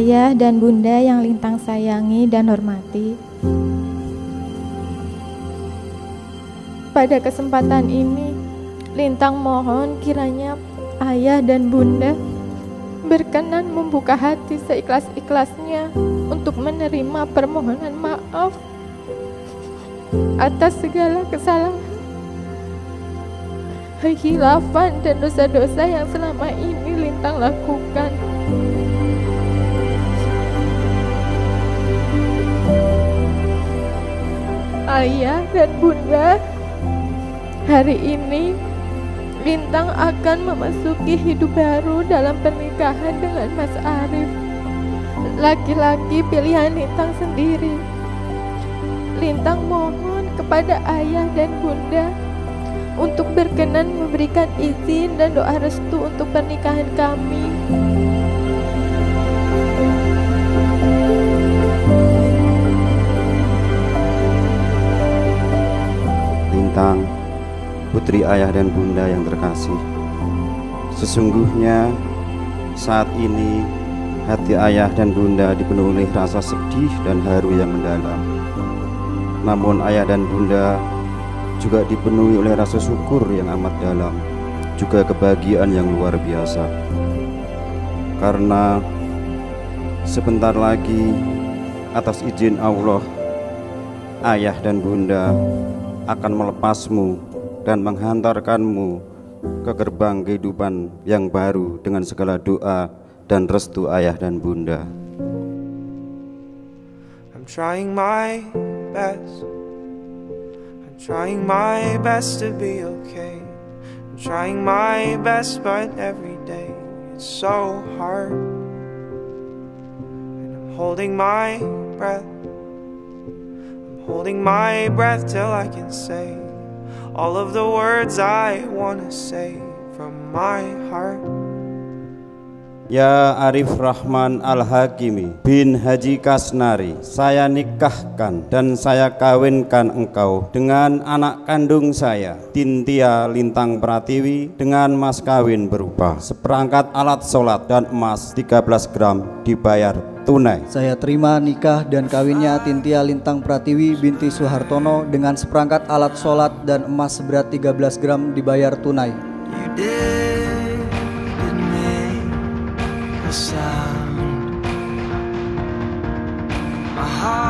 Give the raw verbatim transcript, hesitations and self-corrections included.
ayah dan bunda yang Lintang sayangi dan hormati. Pada kesempatan ini, Lintang mohon kiranya ayah dan bunda berkenan membuka hati seikhlas-ikhlasnya untuk menerima permohonan maaf atas segala kesalahan, khilafan dan dosa-dosa yang selama ini Lintang lakukan. Ayah dan bunda, hari ini Lintang akan memasuki hidup baru dalam pernikahan dengan Mas Arif, laki-laki pilihan Lintang sendiri. Lintang mohon kepada ayah dan bunda untuk berkenan memberikan izin dan doa restu untuk pernikahan kami. Lintang, putri ayah dan bunda yang terkasih, sesungguhnya saat ini hati ayah dan bunda dipenuhi rasa sedih dan haru yang mendalam. Namun ayah dan bunda juga dipenuhi oleh rasa syukur yang amat dalam, juga kebahagiaan yang luar biasa, karena sebentar lagi atas izin Allah ayah dan bunda akan melepasmu dan menghantarkanmu ke gerbang kehidupan yang baru dengan segala doa dan restu ayah dan bunda. I'm trying my best, trying my best to be okay. I'm trying my best, but every day it's so hard. And I'm holding my breath, I'm holding my breath till I can say all of the words I wanna say from my heart. Ya Arif Rahman Al Hakimi bin Haji Kasnari, saya nikahkan dan saya kawinkan engkau dengan anak kandung saya, Tintia Lintang Pratiwi, dengan mas kawin berupa seperangkat alat sholat dan emas tiga belas gram dibayar tunai. Saya terima nikah dan kawinnya Tintia Lintang Pratiwi binti Suhartono dengan seperangkat alat sholat dan emas seberat tiga belas gram dibayar tunai. Sound. My heart.